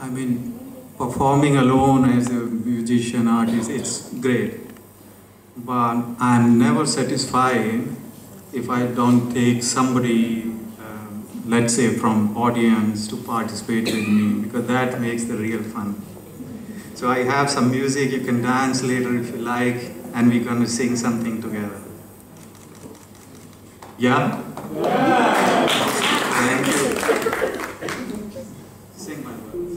I mean, performing alone as a musician, artist, it's great. But I'm never satisfied if I don't take somebody, let's say from audience, to participate with me, because that makes the real fun. So I have some music, you can dance later if you like, and we're going to sing something together. Yeah? Yeah. Thank you. Sing my words.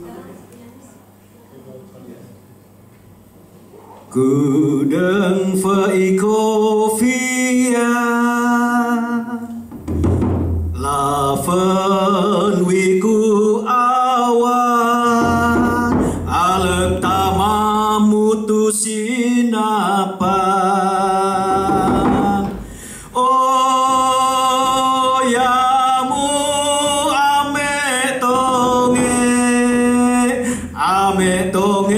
Kudang faiko fiya lafan wiku awa alek tamamu tu sinapa oh yamu ame tonge